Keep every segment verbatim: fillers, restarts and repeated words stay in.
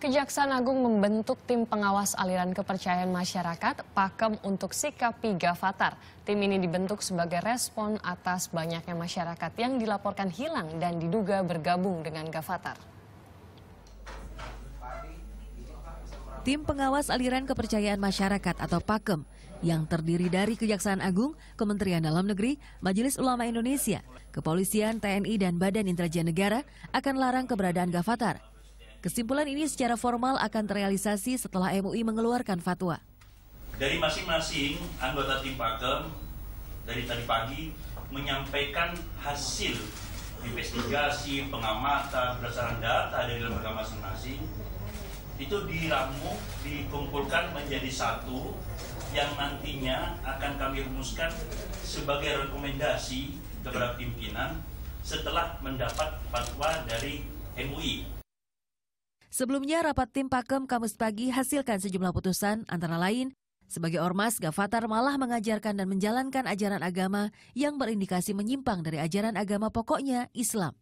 Kejaksaan Agung membentuk tim pengawas aliran kepercayaan masyarakat Pakem untuk sikapi Gafatar. Tim ini dibentuk sebagai respon atas banyaknya masyarakat yang dilaporkan hilang dan diduga bergabung dengan Gafatar. Tim pengawas aliran kepercayaan masyarakat atau Pakem yang terdiri dari Kejaksaan Agung, Kementerian Dalam Negeri, Majelis Ulama Indonesia, Kepolisian, T N I, dan Badan Intelijen Negara akan larang keberadaan Gafatar. Kesimpulan ini secara formal akan terrealisasi setelah M U I mengeluarkan fatwa. Dari masing-masing anggota tim Pakem dari tadi pagi menyampaikan hasil investigasi, pengamatan, berdasarkan data dari lembaga masing-masing, itu diramu, dikumpulkan menjadi satu yang nantinya akan kami rumuskan sebagai rekomendasi kepada pimpinan setelah mendapat fatwa dari M U I. Sebelumnya, rapat tim Pakem Kamis pagi hasilkan sejumlah putusan, antara lain, sebagai ormas, Gafatar malah mengajarkan dan menjalankan ajaran agama yang berindikasi menyimpang dari ajaran agama pokoknya, Islam.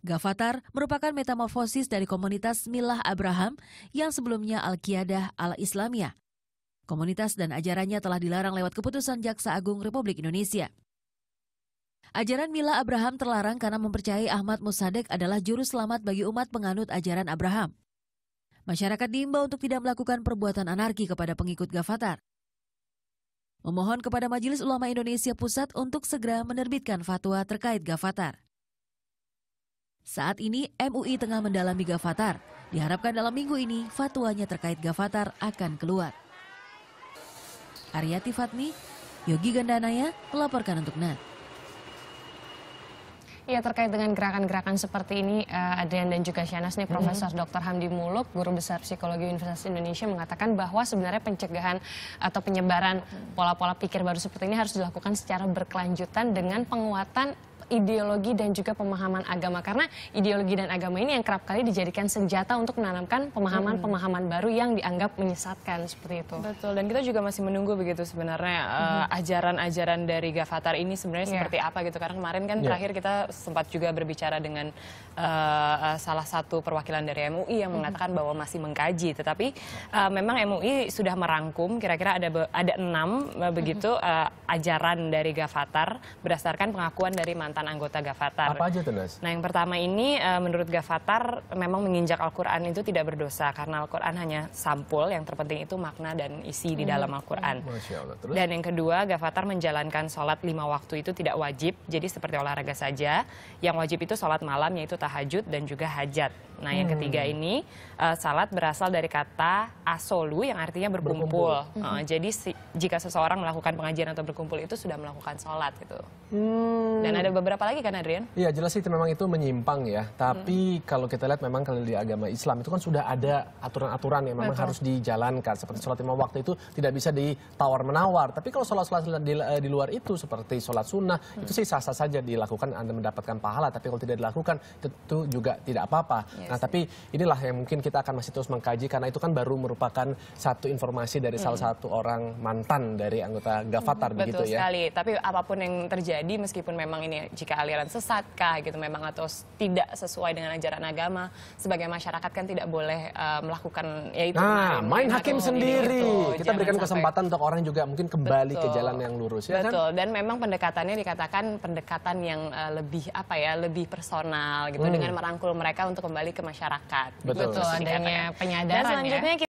Gafatar merupakan metamorfosis dari komunitas Millah Abraham yang sebelumnya Al-Qiyadah al-Islamiyah. Komunitas dan ajarannya telah dilarang lewat keputusan Jaksa Agung Republik Indonesia. Ajaran Millah Abraham terlarang karena mempercayai Ahmad Musadeq adalah juru selamat bagi umat penganut ajaran Abraham. Masyarakat diimbau untuk tidak melakukan perbuatan anarki kepada pengikut Gafatar. Memohon kepada Majelis Ulama Indonesia Pusat untuk segera menerbitkan fatwa terkait Gafatar. Saat ini M U I tengah mendalami Gafatar. Diharapkan dalam minggu ini fatwanya terkait Gafatar akan keluar. Aryati Fatmi, Yogi Gandanaya melaporkan untuk N E T. Ya, terkait dengan gerakan-gerakan seperti ini, uh, Adrian dan juga Syanas, nih, Profesor mm-hmm. Doktor Hamdi Muluk, Guru Besar Psikologi Universitas Indonesia, mengatakan bahwa sebenarnya pencegahan atau penyebaran pola-pola pikir baru seperti ini harus dilakukan secara berkelanjutan dengan penguatan ideologi dan juga pemahaman agama. Karena ideologi dan agama ini yang kerap kali dijadikan senjata untuk menanamkan pemahaman-pemahaman baru yang dianggap menyesatkan, seperti itu. Betul, dan kita juga masih menunggu begitu sebenarnya ajaran-ajaran mm-hmm. uh, dari Gafatar ini sebenarnya yeah. seperti apa gitu. Karena kemarin kan yeah. terakhir kita sempat juga berbicara dengan uh, salah satu perwakilan dari M U I yang mengatakan bahwa masih mengkaji, tetapi uh, memang M U I sudah merangkum kira-kira ada ada enam begitu uh, ajaran dari Gafatar berdasarkan pengakuan dari mantan anggota Gafatar. Apa aja tuh, Nas? Nah, yang pertama ini uh, menurut Gafatar memang menginjak Al-Qur'an itu tidak berdosa karena Al-Qur'an hanya sampul, yang terpenting itu makna dan isi hmm. di dalam Al-Qur'an. Dan yang kedua, Gafatar menjalankan sholat lima waktu itu tidak wajib, jadi seperti olahraga saja. Yang wajib itu sholat malam, yaitu tahajud dan juga hajat. Nah, yang ketiga ini uh, salat berasal dari kata asolu yang artinya berkumpul. berkumpul. Uh, jadi si, jika seseorang melakukan pengajian atau berkumpul itu sudah melakukan sholat gitu. Hmm. Dan ada beberapa lagi kan, Adrian? Iya, jelas itu memang itu menyimpang ya. Tapi hmm. kalau kita lihat memang kalau di agama Islam itu kan sudah ada aturan-aturan yang memang Betul. harus dijalankan. Seperti sholat lima waktu itu tidak bisa ditawar-menawar. Tapi kalau sholat-sholat di, di luar itu seperti sholat sunnah hmm. itu sih sah-sah saja dilakukan, Anda mendapatkan pahala. Tapi kalau tidak dilakukan itu juga tidak apa-apa. Yeah. Nah, tapi inilah yang mungkin kita akan masih terus mengkaji karena itu kan baru merupakan satu informasi dari hmm. salah satu orang mantan dari anggota Gafatar, hmm. begitu. Betul ya. Betul sekali. Tapi apapun yang terjadi, meskipun memang ini jika aliran sesat kah gitu memang atau tidak sesuai dengan ajaran agama, sebagai masyarakat kan tidak boleh uh, melakukan ya itu. Nah, main hakim sendiri. Gitu. Kita Jangan berikan kesempatan sampai... untuk orang juga mungkin kembali Betul. ke jalan yang lurus ya. Betul. Kan? Dan memang pendekatannya dikatakan pendekatan yang uh, lebih apa ya, lebih personal gitu hmm. dengan merangkul mereka untuk kembali ke masyarakat. Betul, betul adanya penyadaran. Dan selanjutnya ya.